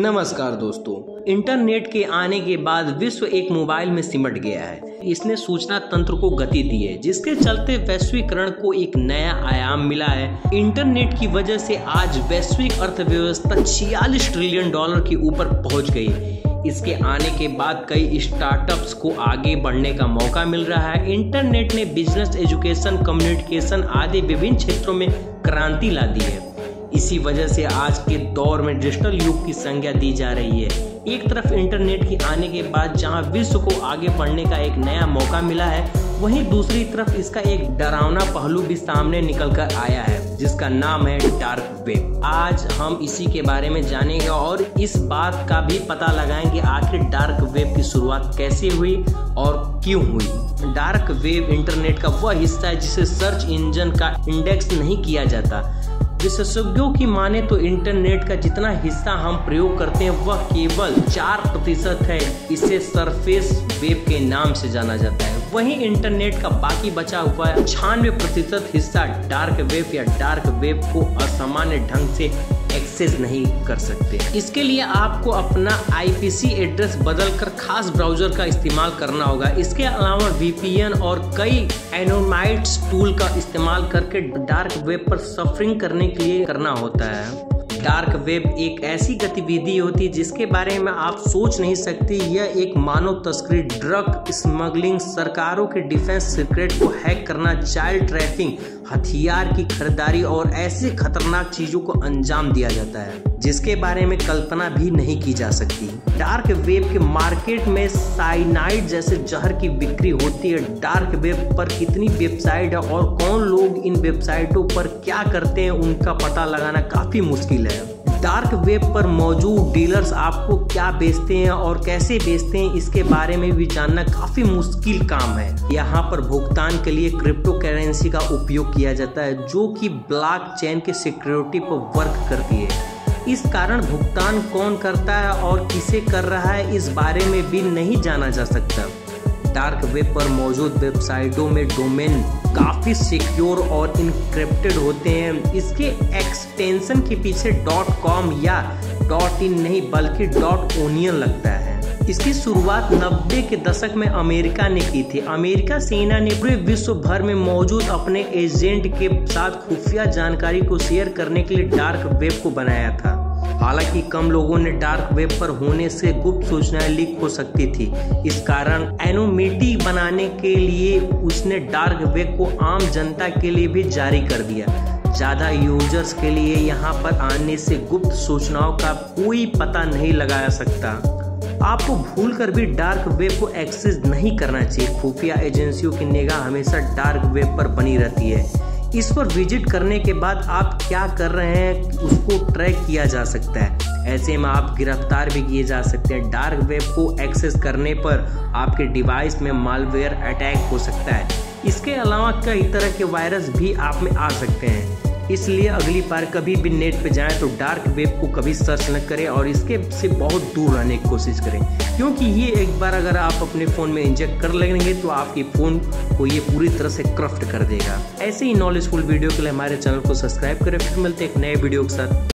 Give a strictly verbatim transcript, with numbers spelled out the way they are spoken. नमस्कार दोस्तों, इंटरनेट के आने के बाद विश्व एक मोबाइल में सिमट गया है। इसने सूचना तंत्र को गति दी है, जिसके चलते वैश्वीकरण को एक नया आयाम मिला है। इंटरनेट की वजह से आज वैश्विक अर्थव्यवस्था छियालीस ट्रिलियन डॉलर के ऊपर पहुंच गई है। इसके आने के बाद कई स्टार्टअप्स को आगे बढ़ने का मौका मिल रहा है। इंटरनेट ने बिजनेस, एजुकेशन, कम्युनिकेशन आदि विभिन्न क्षेत्रों में क्रांति ला दी है। इसी वजह से आज के दौर में डिजिटल युग की संज्ञा दी जा रही है। एक तरफ इंटरनेट के आने के बाद जहां विश्व को आगे बढ़ने का एक नया मौका मिला है, वहीं दूसरी तरफ इसका एक डरावना पहलू भी सामने निकल कर आया है, जिसका नाम है डार्क वेब। आज हम इसी के बारे में जानेंगे और इस बात का भी पता लगाएंगे आखिर डार्क वेब की शुरुआत कैसे हुई और क्यों हुई। डार्क वेब इंटरनेट का वह हिस्सा है जिसे सर्च इंजन का इंडेक्स नहीं किया जाता। विशेषज्ञों की माने तो इंटरनेट का जितना हिस्सा हम प्रयोग करते हैं वह केवल चार प्रतिशत है। इसे सरफेस वेब के नाम से जाना जाता है। वहीं इंटरनेट का बाकी बचा हुआ छियानवे प्रतिशत हिस्सा डार्क वेब या डार्क वेब को असामान्य ढंग से एक्सेस नहीं कर सकते। इसके लिए आपको अपना आईपीसी एड्रेस बदलकर खास ब्राउजर का इस्तेमाल करना होगा। इसके अलावा वीपीएन और कई एनोमाइट्स टूल का इस्तेमाल करके डार्क वेब पर सर्फिंग करने के लिए करना होता है। डार्क वेब एक ऐसी गतिविधि होती है जिसके बारे में आप सोच नहीं सकते। यह एक मानव तस्करी, ड्रग स्मगलिंग, सरकारों के डिफेंस सीक्रेट को हैक करना, चाइल्ड ट्रैफिकिंग, हथियार की खरीदारी और ऐसी खतरनाक चीजों को अंजाम दिया जाता है जिसके बारे में कल्पना भी नहीं की जा सकती। डार्क वेब के मार्केट में साइनाइड जैसे जहर की बिक्री होती है। डार्क वेब पर कितनी वेबसाइट है और कौन लोग इन वेबसाइटों पर क्या करते हैं, उनका पता लगाना काफी मुश्किल है। डार्क वेब पर मौजूद डीलर्स आपको क्या बेचते हैं और कैसे बेचते हैं, इसके बारे में भी जानना काफी मुश्किल काम है। यहाँ पर भुगतान के लिए क्रिप्टो करेंसी का उपयोग किया जाता है, जो कि ब्लॉकचेन के सिक्योरिटी पर वर्क करती है। इस कारण भुगतान कौन करता है और किसे कर रहा है, इस बारे में भी नहीं जाना जा सकता। डार्क वेब पर मौजूद वेबसाइटों में डोमेन काफ़ी सिक्योर और इनक्रिप्टेड होते हैं। इसके एक्सटेंशन के पीछे डॉट कॉम या डॉट इन नहीं बल्कि डॉट ओनियन लगता है। इसकी शुरुआत नब्बे के दशक में अमेरिका ने की थी। अमेरिका सेना ने पूरे विश्व भर में मौजूद अपने एजेंट के साथ खुफिया जानकारी को शेयर करने के लिए डार्क वेब को बनाया था। हालांकि कम लोगों ने डार्क वेब पर होने से गुप्त सूचनाएं लीक हो सकती थी। इस कारण एनोमिटी बनाने के लिए उसने डार्क वेब को आम जनता के लिए भी जारी कर दिया। ज़्यादा यूजर्स के लिए यहाँ पर आने से गुप्त सूचनाओं का कोई पता नहीं लगाया सकता। आपको भूलकर भी डार्क वेब को एक्सेस नहीं करना चाहिए। खुफिया एजेंसियों की निगाह हमेशा डार्क वेब पर बनी रहती है। इस पर विजिट करने के बाद आप क्या कर रहे हैं उसको ट्रैक किया जा सकता है। ऐसे में आप गिरफ्तार भी किए जा सकते हैं। डार्क वेब को एक्सेस करने पर आपके डिवाइस में मालवेयर अटैक हो सकता है। इसके अलावा कई तरह के वायरस भी आप में आ सकते हैं। इसलिए अगली बार कभी भी नेट पर जाएं तो डार्क वेब को कभी सर्च न करें और इसके से बहुत दूर रहने की कोशिश करें, क्योंकि ये एक बार अगर आप अपने फ़ोन में इंजेक्ट कर लेंगे तो आपके फ़ोन को ये पूरी तरह से क्रफ्ट कर देगा। ऐसे ही नॉलेजफुल वीडियो के लिए हमारे चैनल को सब्सक्राइब करें। फिर मिलते हैं एक नए वीडियो के साथ।